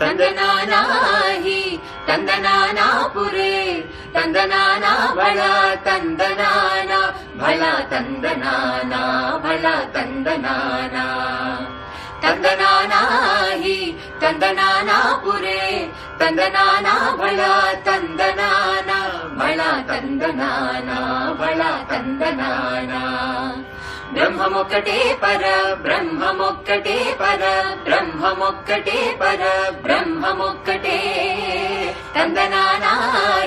Tandanana hi, Tandanana pure, Tandanana bhala, Tandanana bhala, Tandanana bhala, Tandanana. Tandanana hi, Tandanana pure, Tandanana bhala, Tandanana bhala, Tandanana bhala, Tandanana. Brahmam Okate para, Brahmam Okate para, Brahmam Okate para, Brahmam Okate. Tandanana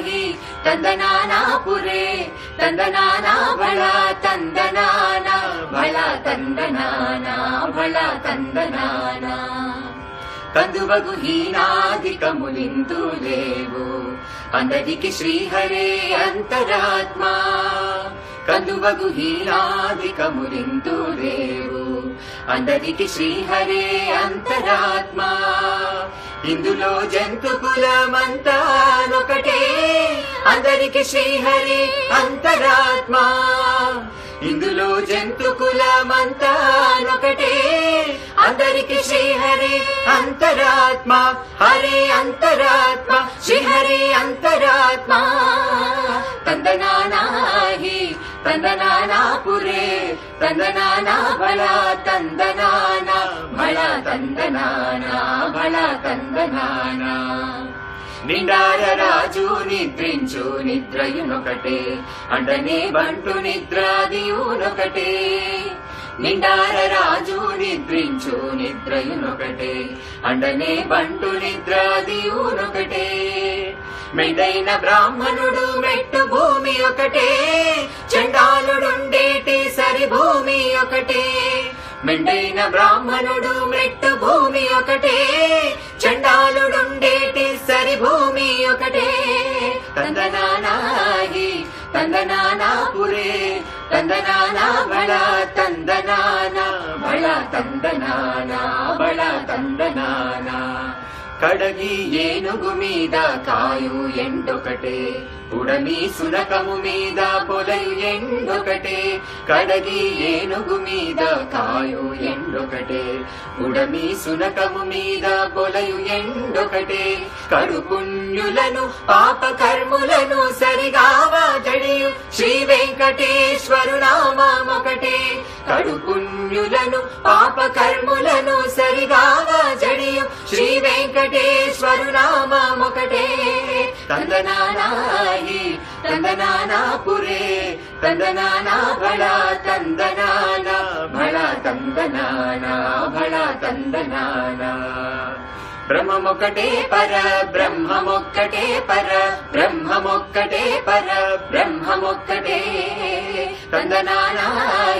hi, Tandanana pure, Tandanana bhala, Tandanana bhala, Tandanana bhala, Tandanana. Tanduvagu heenadika mulindu levu, andadiki Shri Hare antaratma. Kanduvagu heenadika mulindu levu, andadiki Shri Hare antaratma. Indulo jantu kulamanta nokate, andadiki Shri Hare antaratma. Indulo jantu kulamanta nokate, andadiki Shri Hare antaratma. Hare antaratma, Shri Hare antaratma. Tandanana hi, Tandanana pure, Tandanana bhala, Tandanana bhala, Tandanana bhala, Tandanana. Nindara raju nidrinchu nidrayunokate, andane bantu nidradiyunokate. Nindara raju nidrinchu nidrayunokate, andane bantu nidradiyunokate. మెదైన బ్రాహ్మణుడు మెట్టు భూమి ఒకటే, చండాలుడుండేటి సరి భూమి ఒకటే. మెండైన బ్రాహ్మణుడు మెట్టు భూమి ఒకటే, చండాలుడుండేటి సరి భూమి ఒకటే. తందనానా హి, తందనానా పురే, తందనానా బళా, తందనానా బళా, తందనానా బళా, తందనానా. కడగి ఏనుగు మీద కాయు ఎండొకటే, ఉడమి సునకము మీద పొదయు ఎండొకటే. కడగి ఏనుగు మీద కాయు ఎండొకటే, ఉడమి సునకము మీద పొదయు ఎండొకటే. కడుపుణ్యులను పాపకర్ములను సరిగా వాజడియు శ్రీ వెంకటేశ్వరు నామమొకటే. కడుపుణ్యులను పాపకర్ములను సరిగా వాజడియు శ్రీ వెంకటేశ్వరు నామమొకటే. తందనానా hi, Tandanana pure, Tandanana bhala, Tandanana bhala, Tandanana bhala, Tandanana. Brahmam Okate para, Brahmam Okate para, Brahmam Okate para, Brahmam Okate. Tandanana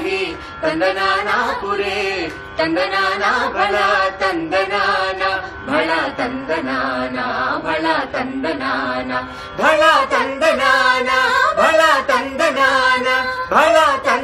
hi, Tandanana pure, Tandanana bhala, Tandanana bhala, Tandanana bhala, Tandanana bhala, Tandanana bhala, Tandanana bhala, Tandanana.